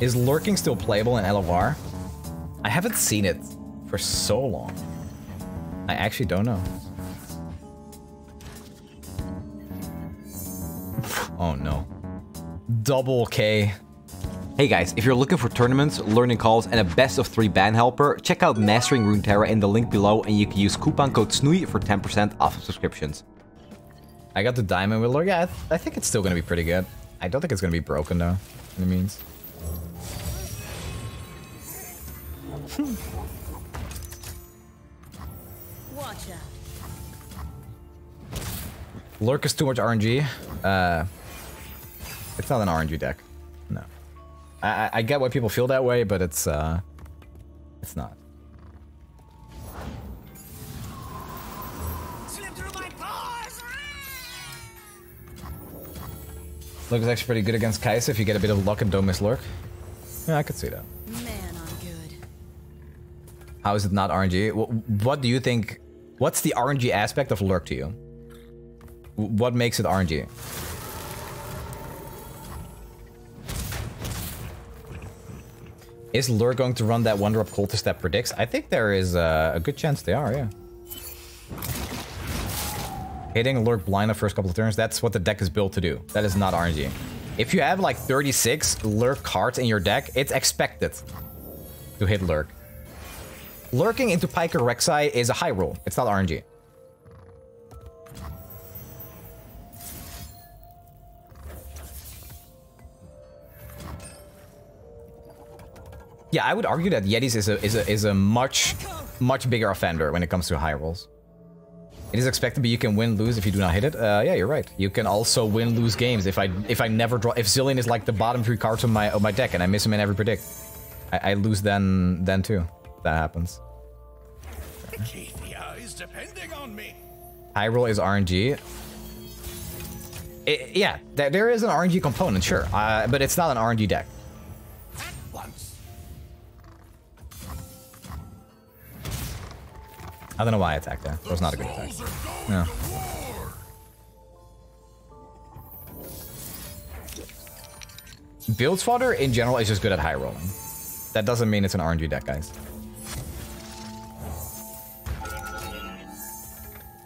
Is lurking still playable in LFR? I haven't seen it for so long. I actually don't know. Oh no. Double K. Hey guys, if you're looking for tournaments, learning calls, and a best of 3 ban helper, check out Mastering Runeterra in the link below, and you can use coupon code SNUI for 10% off of subscriptions. I got the Diamond Wheeler. Yeah, I think it's still gonna be pretty good. I don't think it's gonna be broken though, in the means. Watch out. Lurk is too much RNG. It's not an RNG deck. No. I get why people feel that way, but it's not. Slip through my paws! Lurk is actually pretty good against Kaisa if you get a bit of luck and don't miss Lurk. Yeah, I could see that. Man, I'm good. How is it not RNG? What do you think? What's the RNG aspect of Lurk to you? What makes it RNG? Is Lure going to run that one-drop cultist that predicts? I think there is a good chance they are, yeah. Hitting Lurk blind the first couple of turns, that's what the deck is built to do. That is not RNG. If you have like 36 Lurk cards in your deck, it's expected to hit Lurk. Lurking into Pike or Rek'Sai is a high roll. It's not RNG. Yeah, I would argue that Yetis is a much bigger offender when it comes to high rolls. It is expected, but you can win lose if you do not hit it. Yeah, you're right. You can also win lose games if I never draw. If Zilean is like the bottom 3 cards of my deck and I miss him in every predict, I lose then too. That happens. Ixathia is depending on me. High roll is RNG. Yeah, there is an RNG component, sure, but it's not an RNG deck. I don't know why I attacked there. It was not a good attack. No. Build fodder in general is just good at high rolling. That doesn't mean it's an RNG deck, guys.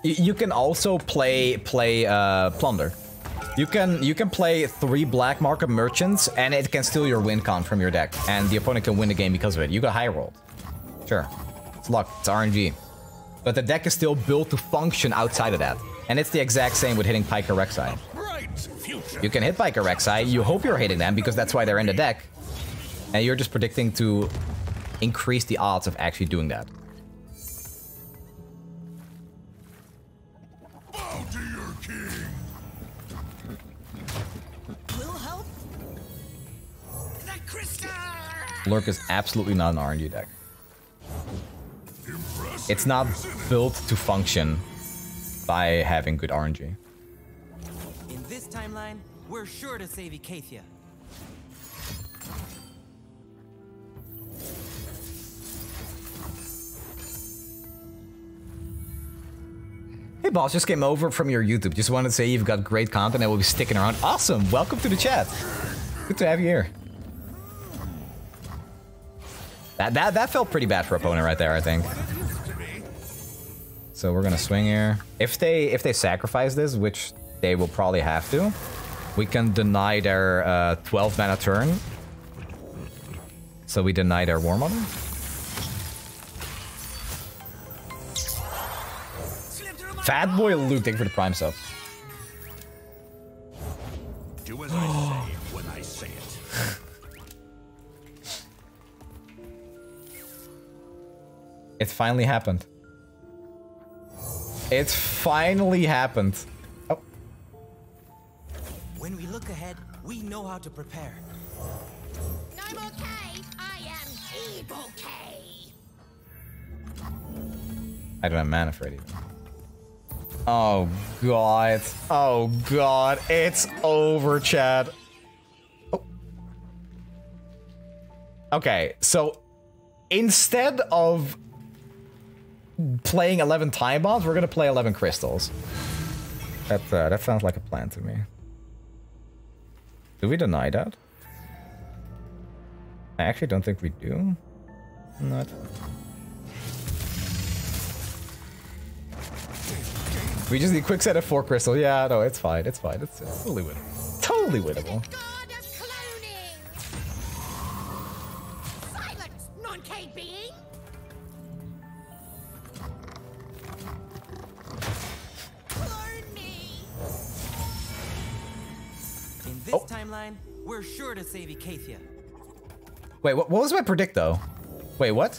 You can also play plunder. You can play 3 black market merchants and it can steal your win con from your deck, and the opponent can win the game because of it. You got high rolled. Sure, it's luck. It's RNG. But the deck is still built to function outside of that. And it's the exact same with hitting Pike or Rek'Sai. You can hit Pike or Rek'Sai, you hope you're hitting them because that's why they're in the deck. And you're just predicting to increase the odds of actually doing that. Bow to your king. Will help? The crystal! Lurk is absolutely not an RNG deck. It's not built to function by having good RNG. In this timeline, we're sure to save Ixathia. Hey boss, just came over from your YouTube. Just wanted to say you've got great content and will be sticking around. Awesome! Welcome to the chat. Good to have you here. That felt pretty bad for opponent right there, I think. So we're gonna swing here. If they sacrifice this, which they will probably have to, we can deny their 12 mana turn. So we deny their War Mother. Fat boy looting for the prime sub. Do as I say when I say it. It finally happened. It finally happened. Oh. When we look ahead, we know how to prepare. I'm okay. I am evil K. I don't have mana for it either. Oh god. Oh god. It's over, Chad. Oh. Okay, so instead of playing 11 time bombs, we're gonna play 11 crystals. That sounds like a plan to me. Do we deny that? I actually don't think we do. Not. We just need quick set of 4 crystal. Yeah, no, it's fine. It's fine. It's totally winnable. Totally winnable. Timeline, we're sure to save Ixathia. Wait, what was my predict though? Wait, what?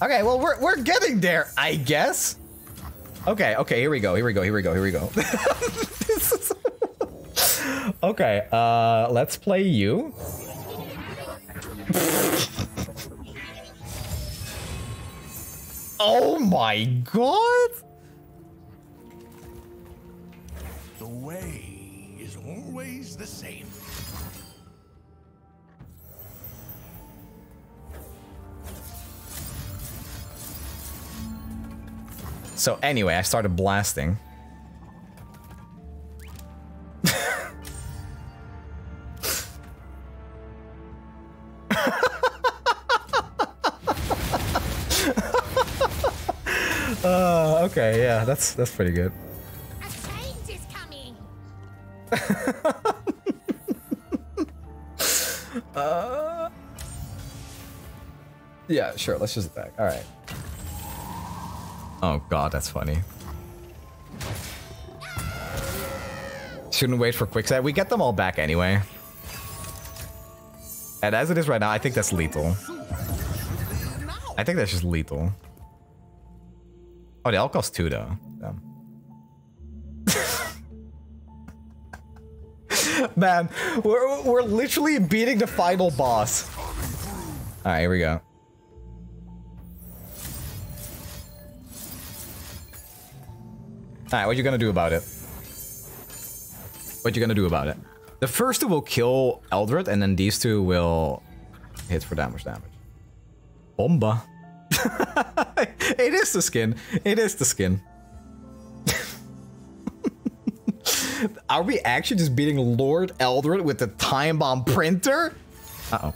Okay, well we're getting there, I guess. Okay, here we go. This is okay, let's play you. Oh my god! The way is always the same. So anyway, I started blasting. Okay, yeah, that's pretty good. Yeah, sure, let's just attack. Alright. Oh god, that's funny. Shouldn't wait for quicksand. We get them all back anyway. And as it is right now, I think that's lethal. I think that's just lethal. Oh, they all cost 2 though. Damn. Man, we're literally beating the final boss. Alright, here we go. Alright, what you gonna do about it? What you gonna do about it? The first 2 will kill Eldred, and then these 2 will hit for damage. Bomba. It is the skin. It is the skin. Are we actually just beating Lord Eldred with the time bomb printer? Uh-oh.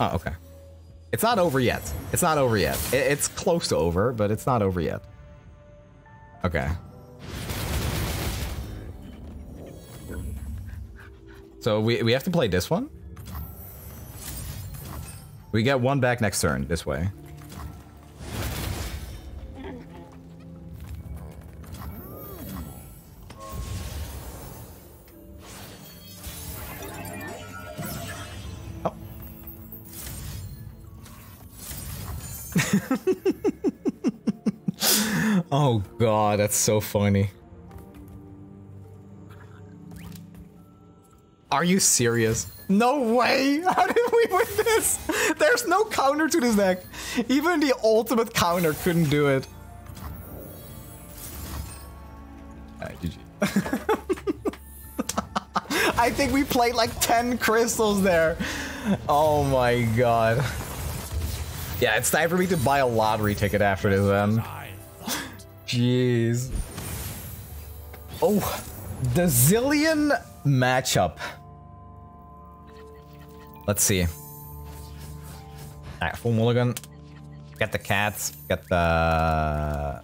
Oh, okay. It's not over yet. It's not over yet. It's close to over, but it's not over yet. Okay. So we have to play this one. We get 1 back next turn, this way. Oh god, that's so funny. Are you serious? No way! How did we win this? There's no counter to this deck. Even the ultimate counter couldn't do it. Alright, GG. I think we played like 10 crystals there. Oh my god. Yeah, it's time for me to buy a lottery ticket after this, man. Jeez. Oh, the Zillion matchup. Let's see. Alright, full mulligan. Get the cats. Get the...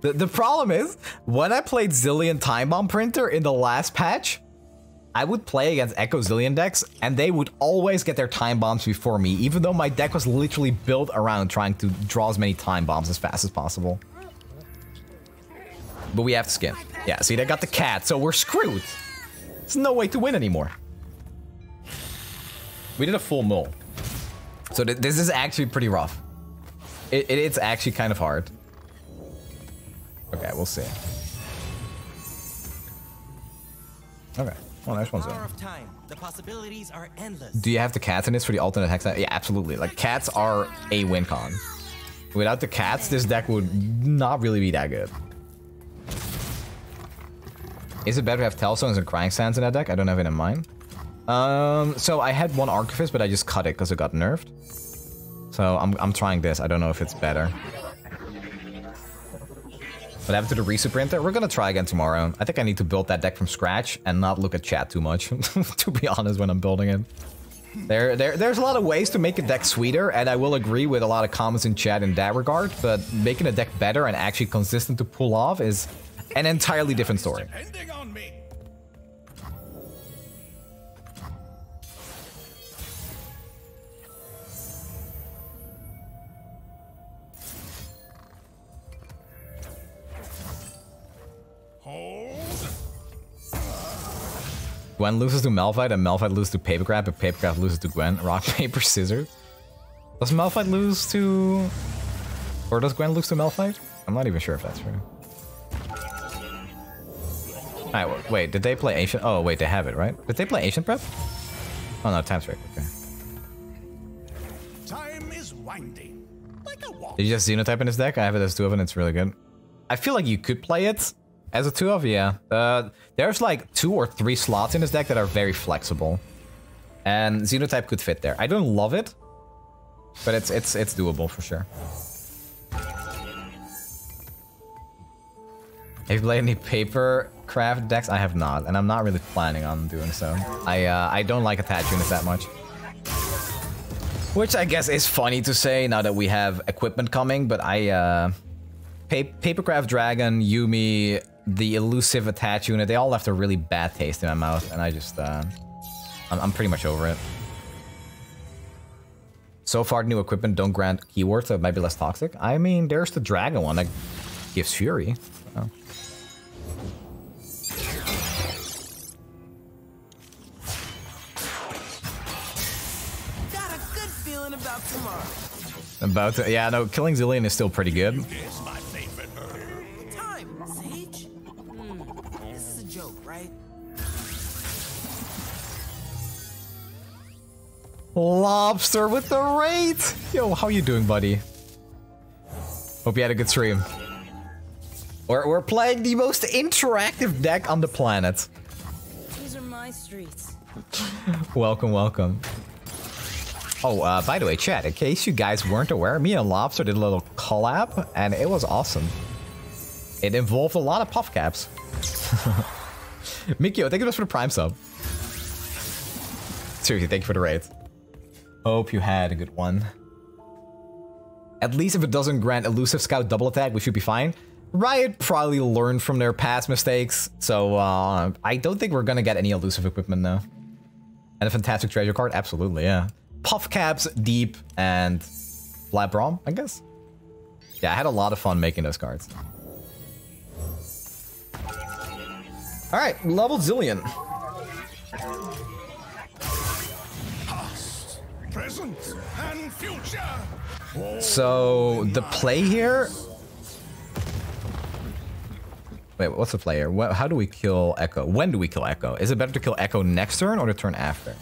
the problem is, when I played Zillion Time Bomb Printer in the last patch, I would play against Echo Zillion decks, and they would always get their time bombs before me, even though my deck was literally built around trying to draw as many time bombs as fast as possible. But we have to skin. Yeah, see, they got the cat, so we're screwed. There's no way to win anymore. We did a full mull. So this is actually pretty rough. It's actually kind of hard. Okay, we'll see. Okay. Oh, nice one's there. The possibilities are endless. Do you have the cats in this for the alternate hex? Yeah, absolutely. Like, cats are a win con. Without the cats, this deck would not really be that good. Is it better to have Telstones and Crying Sands in that deck? I don't have it in mind. So I had one Archivist, but I just cut it because it got nerfed. So I'm trying this. I don't know if it's better. But after the resuprinter, we're gonna try again tomorrow. I think I need to build that deck from scratch and not look at chat too much, to be honest, when I'm building it. There's a lot of ways to make a deck sweeter, and I will agree with a lot of comments in chat in that regard, but making a deck better and actually consistent to pull off is an entirely different story. Gwen loses to Malphite, and Malphite loses to Papercraft, but Papercraft loses to Gwen. Rock, paper, scissors. Does Malphite lose to... or does Gwen lose to Malphite? I'm not even sure if that's true. Alright, wait, did they play Ancient? Oh, wait, they have it, right? Did they play Ancient Prep? Oh no, Time Strike, okay. Time is winding, like a walk. Did you just Xenotype in this deck? I have it as 2-of and it's really good. I feel like you could play it. As a 2-of, yeah. There's like 2 or 3 slots in this deck that are very flexible. And Xenotype could fit there. I don't love it, but it's doable for sure. Have you played any Papercraft decks? I have not, and I'm not really planning on doing so. I don't like attached units that much. Which I guess is funny to say now that we have equipment coming, but I... Papercraft Dragon, Yumi, the elusive attach unit, they all left a really bad taste in my mouth, and I just, I'm pretty much over it. So far, new equipment don't grant keywords, so it might be less toxic. I mean, there's the dragon one that gives fury. Oh. Got a good feeling about tomorrow. About to, yeah, no, killing Zilean is still pretty good. Lobster with the raid! Yo, how you doing, buddy? Hope you had a good stream. We're playing the most interactive deck on the planet. These are my streets. Welcome, welcome. Oh, by the way, chat, in case you guys weren't aware, me and Lobster did a little collab, and it was awesome. It involved a lot of puff caps. Mikio, thank you for the Prime sub. Seriously, thank you for the raid. Hope you had a good one. At least if it doesn't grant elusive scout double attack, we should be fine. Riot probably learned from their past mistakes, so I don't think we're gonna get any elusive equipment now. And a fantastic treasure card, absolutely, yeah. Puff caps, deep, and flat brom, I guess. Yeah, I had a lot of fun making those cards. All right, level Zillion. Present and future. So the play here. Wait, what's the play here? How do we kill Echo? When do we kill Echo? Is it better to kill Echo next turn or the turn after?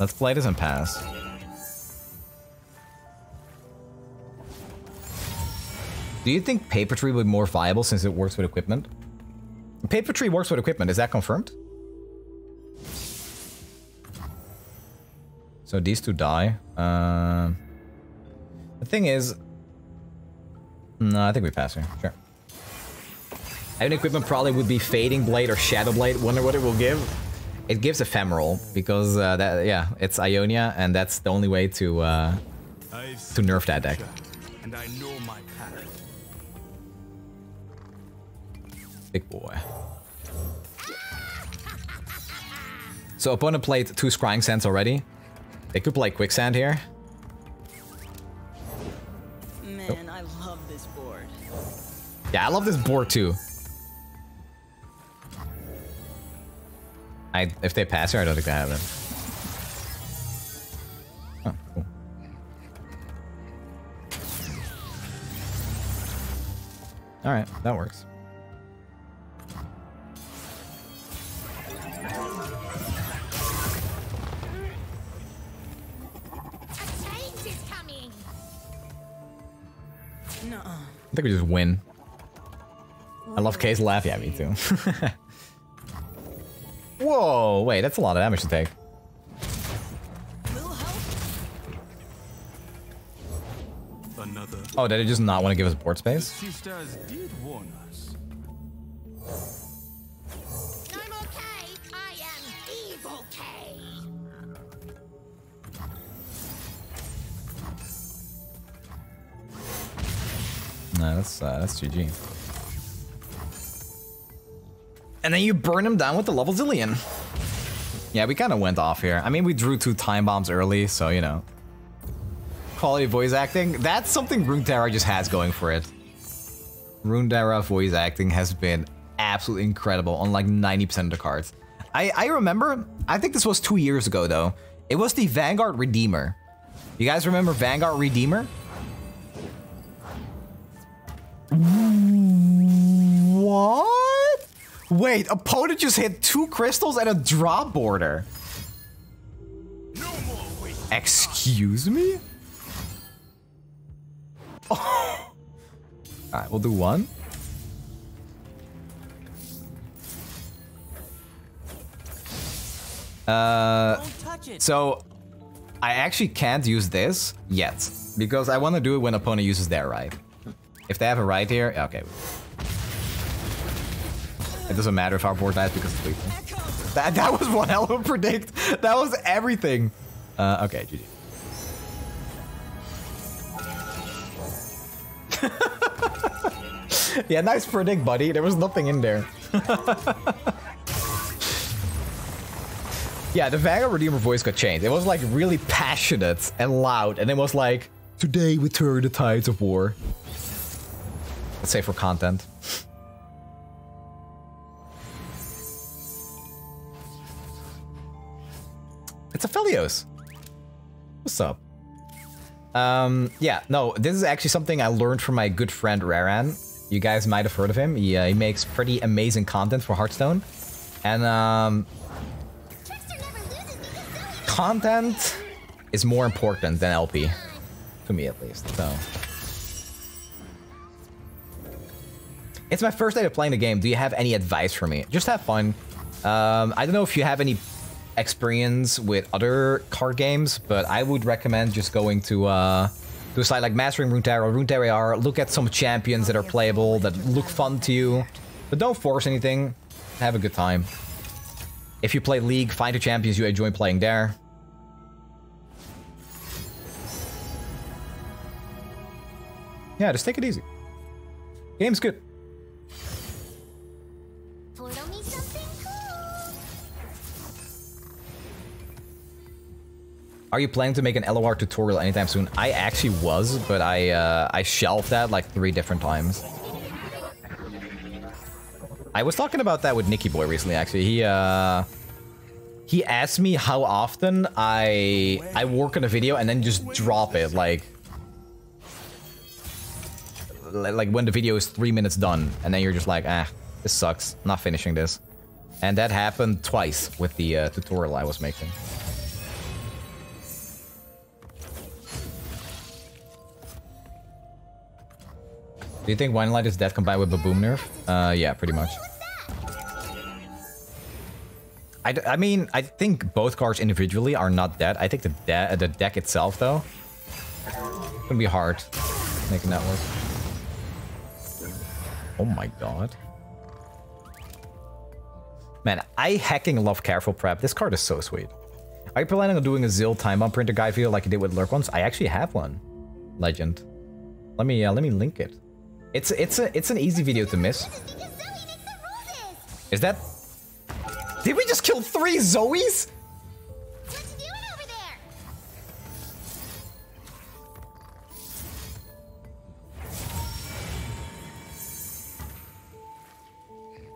Let's play this and pass. Do you think Paper Tree would be more viable since it works with equipment? Paper Tree works with equipment, is that confirmed? So these two die. The thing is... no, I think we pass here, sure. Having equipment probably would be Fading Blade or Shadow Blade, wonder what it will give. It gives Ephemeral, because that, yeah, it's Ionia, and that's the only way to nerf that deck. And I know my path. Big boy. So opponent played 2 Scrying Sands already. They could play Quicksand here. Man, I love this board. Yeah, I love this board too. If they pass here, I don't think they have it. Oh, cool. Alright, that works. A change is coming. No. I think we just win. I love Kay's laugh. Yeah, me too. Whoa, wait, that's a lot of damage to take. Little Oh, did it just not want to give us board space? The sisters did warn us. I'm okay. I am evil K. Nah, that's GG. And then you burn him down with the level Zilean. Yeah, we kind of went off here. I mean, we drew 2 time bombs early, so you know. Quality voice acting, that's something Runeterra just has going for it. Runeterra voice acting has been absolutely incredible on like 90% of the cards. I remember, I think this was 2 years ago though, it was the Vanguard Redeemer. You guys remember Vanguard Redeemer? What? Wait, opponent just hit 2 crystals and a drop border. Excuse me? Oh. Alright, we'll do 1. So I actually can't use this yet because I want to do it when opponent uses their Rite. If they have a Rite here, okay. It doesn't matter if our board dies because it's lethal. That was one hell of a predict. That was everything. Okay, GG. Yeah, nice predict, buddy. There was nothing in there. Yeah, the Vanguard Redeemer voice got changed. It was like really passionate and loud, and it was like, today we turn the tides of war. Let's say for content. It's a Aphelios. What's up? Yeah, no, this is actually something I learned from my good friend Raran. You guys might have heard of him. He makes pretty amazing content for Hearthstone. And content is more important than LP. To me at least, so. It's my first day of playing the game. Do you have any advice for me? Just have fun. I don't know if you have any experience with other card games, but I would recommend just going to a site like Mastering Runeterra, Runeterra. Look at some champions that are playable, that look fun to you, but don't force anything. Have a good time. If you play League, find the champions you enjoy playing there. Yeah, just take it easy. Game's good. Are you planning to make an LOR tutorial anytime soon? I actually was, but I shelved that like 3 different times. I was talking about that with Nickyboy recently, actually. He asked me how often I work on a video and then just drop it, like when the video is 3 minutes done, and then you're just like, ah, this sucks, not finishing this. And that happened twice with the tutorial I was making. Do you think Wine Light is dead combined with Baboom nerf? Yeah, pretty much. I mean, I think both cards individually are not dead. I think the deck itself, though, it's gonna be hard making that work. Oh my god. Man, I hecking love Careful Prep. This card is so sweet. Are you planning on doing a Zil time bomb printer guide video like you did with Lurk ones? I actually have one. Legend. Let me link it. It's an easy video to miss. Is that? Did we just kill 3 Zoes? What you doing over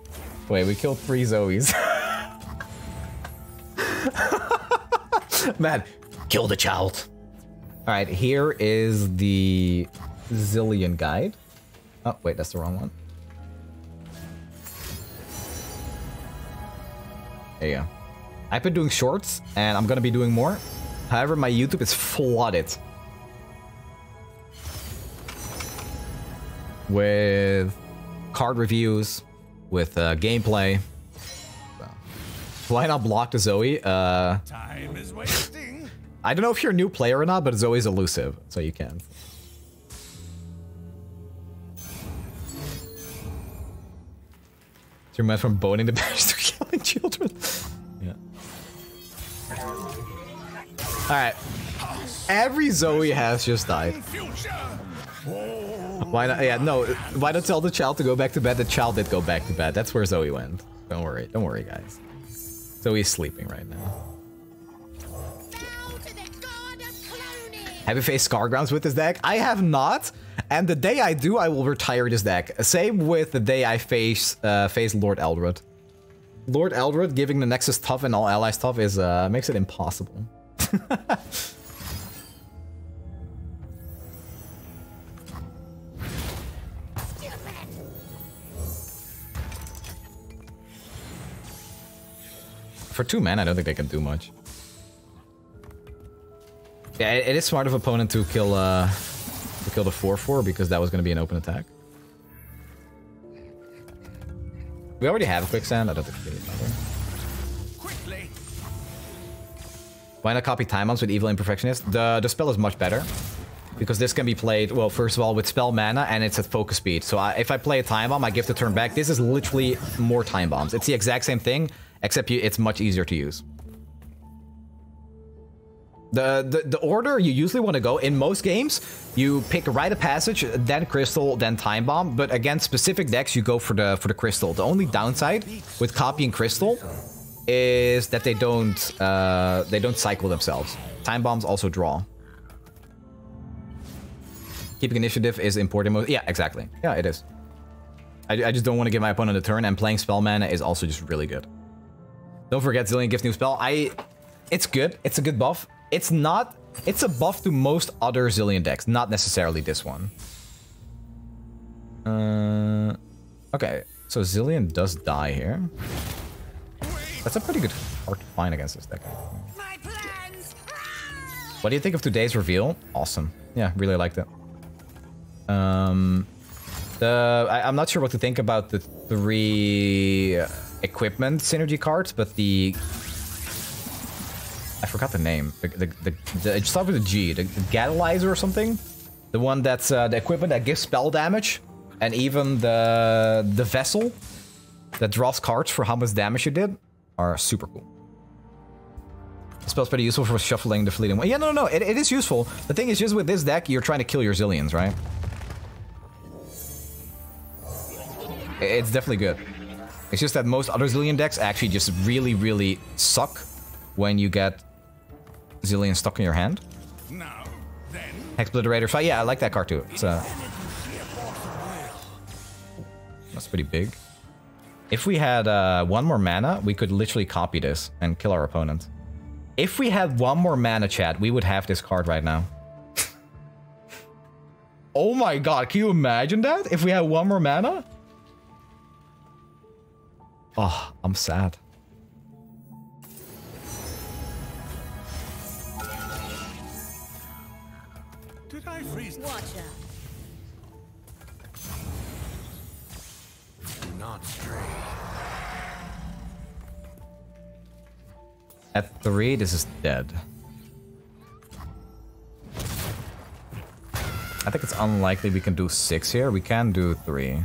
there? Wait, we killed 3 Zoes. Man, kill the child. All right, here is the Zillion guide. Oh, wait, that's the wrong one. There you go. I've been doing shorts, and I'm gonna be doing more. However, my YouTube is flooded. With card reviews, with gameplay. So. Why not block the Zoe? Time is wasting. I don't know if you're a new player or not, but Zoe's elusive, so you can't. To remember from boning the bears to killing children. Yeah. Alright. Every Zoe has just died. Why not? Yeah, no. Why not tell the child to go back to bed? The child did go back to bed. That's where Zoe went. Don't worry, guys. Zoe's sleeping right now. Have you faced Scargrounds with this deck? I have not, and the day I do, I will retire this deck. Same with the day I face Lord Eldred. Lord Eldred giving the Nexus tough and all allies tough is makes it impossible. For 2 mana, I don't think they can do much. Yeah, it is smart of opponent to kill the 4/4 because that was going to be an open attack. We already have a quicksand. I don't think we need another. Quickly. Why not copy timeouts with Evil Imperfectionist? The spell is much better because this can be played well. First of all, with spell mana and it's at focus speed. So if I play a time bomb, I give the turn back. This is literally more time bombs. It's the exact same thing, except it's much easier to use. The order you usually want to go in most games, you pick Rite of Passage, then Crystal, then Time Bomb. But against specific decks, you go for the Crystal. The only downside with copying Crystal is that they don't cycle themselves. Time Bombs also draw. Keeping initiative is important. Yeah, exactly. Yeah, it is. I just don't want to give my opponent a turn, and playing spell mana is also just really good. Don't forget, Zilean gives new spell. It's good. It's a good buff. It's not... It's a buff to most other Zilean decks, not necessarily this one. Okay, so Zilean does die here. That's a pretty good card to find against this deck. What do you think of today's reveal? Awesome. Yeah, really liked it. I'm not sure what to think about the 3 equipment synergy cards, but the... I forgot the name. It started with a G. The Gatalyzer or something. The one that's the equipment that gives spell damage, and even the vessel that draws cards for how much damage you did are super cool. The spell's pretty useful for shuffling the fleeting. Yeah, no, it is useful. The thing is, just with this deck, you're trying to kill your Zillions, right? It's definitely good. It's just that most other Zillion decks actually just really, really suck when you get Zilean stuck in your hand. Now, then. Hexploderator fight. Yeah, I like that card too. It's that's pretty big. If we had 1 more mana, we could literally copy this and kill our opponent. If we had 1 more mana, chat, we would have this card right now. Oh my god, can you imagine that? If we had 1 more mana? Oh, I'm sad. Watch out. Not stray. At 3, this is dead. I think it's unlikely we can do 6 here. We can do 3.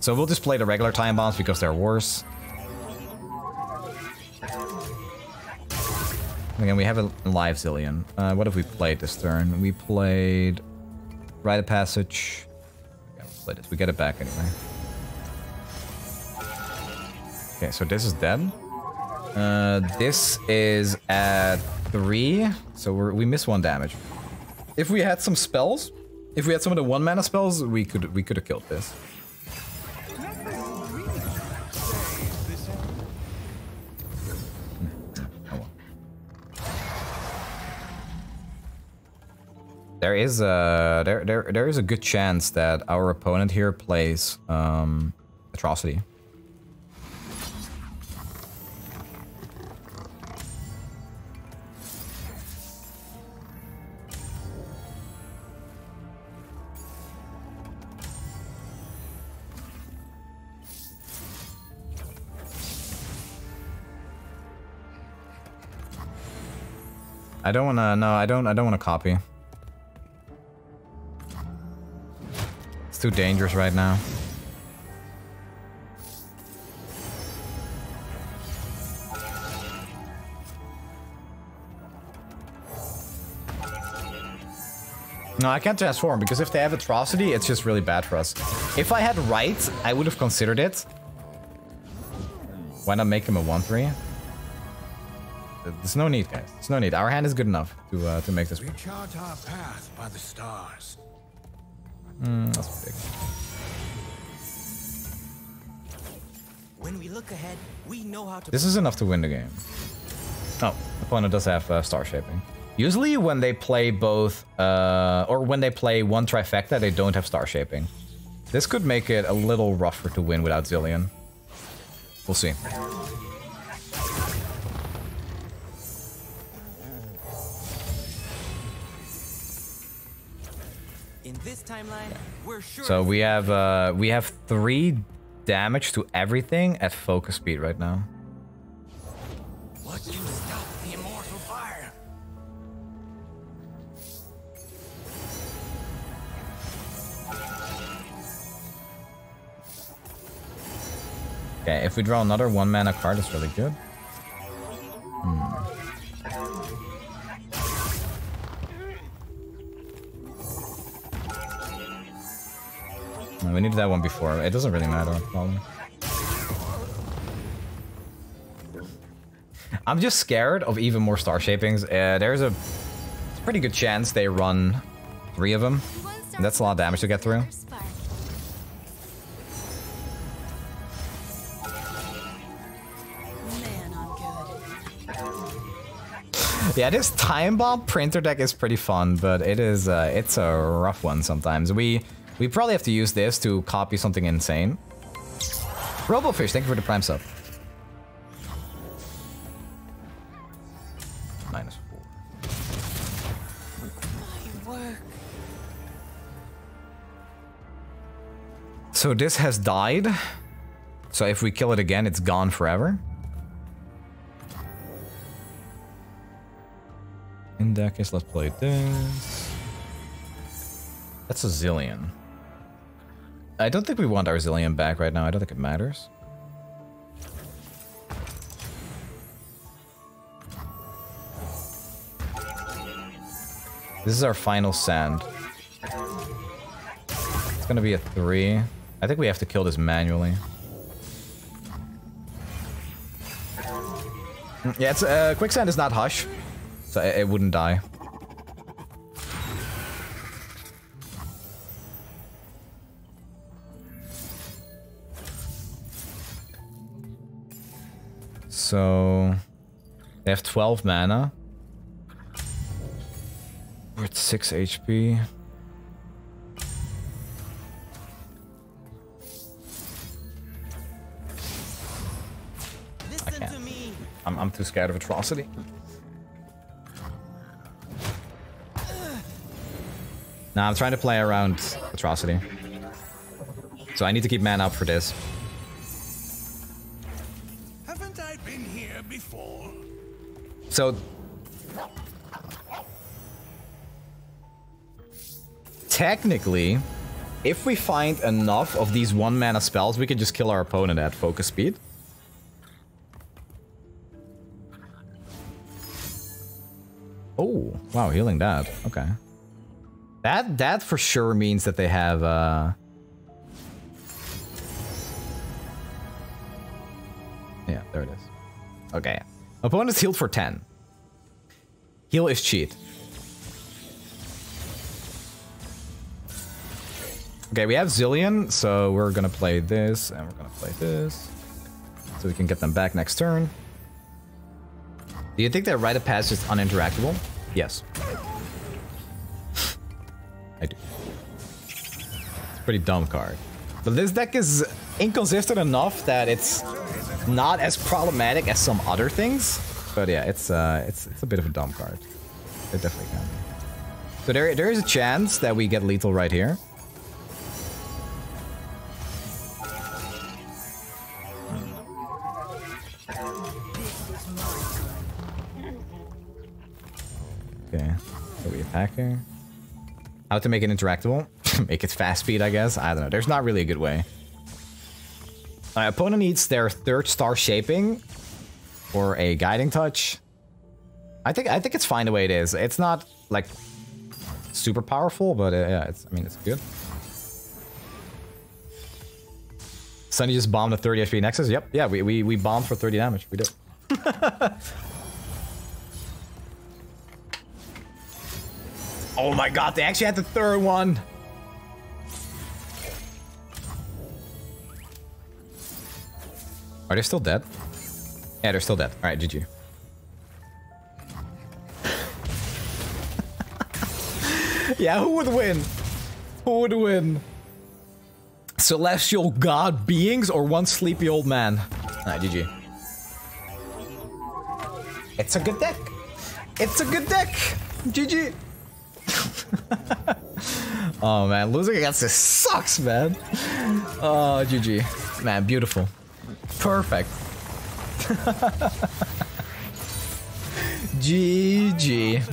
So we'll just play the regular time bombs because they're worse. Again, we have a live Zillion. What have we played this turn? We played Rite of Passage. Yeah, we played it. We get it back anyway. Okay, so this is dead. This is at 3, so we miss 1 damage. If we had some spells, if we had some of the 1 mana spells, we could have killed this. There is a good chance that our opponent here plays Atrocity. I don't want to. No, I don't want to copy. It's too dangerous right now. No, I can't transform, because if they have Atrocity, it's just really bad for us. If I had Rite, I would have considered it. Why not make him a 1-3? There's no need, guys. There's no need. Our hand is good enough to make this. We chart our path by the stars. That's big. When we look ahead, we know how to. This is enough to win the game. Oh, opponent does have star shaping. Usually, when they play both, or when they play one trifecta, they don't have star shaping. This could make it a little rougher to win without Zillion. We'll see. In this timeline, we're sure. So we have 3 damage to everything at focus speed right now. What can stop the immortal fire? Okay, if we draw another 1-mana card, that's really good. We needed that one before. It doesn't really matter. Probably. I'm just scared of even more star shapings. There's a pretty good chance they run 3 of them. And that's a lot of damage to get through. Yeah, this time bomb printer deck is pretty fun, but it is it's a rough one sometimes. We probably have to use this to copy something insane. Robofish, thank you for the prime sub. -4. My work. So this has died. So if we kill it again, it's gone forever. In that case, let's play this. That's a Zillion. I don't think we want our Zillion back right now. I don't think it matters. This is our final sand. It's gonna be a 3. I think we have to kill this manually. Yeah, it's quicksand is not hush, so it wouldn't die. So they have 12 mana. We're at 6 HP. I can't. I'm too scared of Atrocity. Nah, I'm trying to play around Atrocity. So I need to keep mana up for this. So technically, if we find enough of these 1-mana spells, we can just kill our opponent at focus speed. Oh, wow, healing that. Okay. That for sure means that they have yeah, there it is. Okay. Opponent's healed for 10. Heal is cheat. Okay, we have Zillion, so we're gonna play this, and we're gonna play this. So we can get them back next turn. Do you think that Rite of Passage is uninteractable? Yes. I do. It's a pretty dumb card. But this deck is inconsistent enough that it's not as problematic as some other things, but yeah, it's a bit of a dumb card. It definitely can be. So there is a chance that we get lethal right here. Okay, so we attack here. How to make it interactable? Make it fast speed, I guess. I don't know. There's not really a good way. My opponent needs their 3rd star shaping or a guiding touch. I think it's fine the way it is. It's not like super powerful, but yeah, it's, I mean, it's good. Sunny just bombed a 30 HP Nexus. Yep, yeah, we bombed for 30 damage. We did. Oh my god, they actually had the third one. Are they still dead? Yeah, they're still dead. All right, GG. Yeah, who would win? Who would win? Celestial god beings or one sleepy old man? All right, GG. It's a good deck. It's a good deck. GG. Oh man, losing against this sucks, man. Oh, GG. Man, beautiful. Perfect. GG.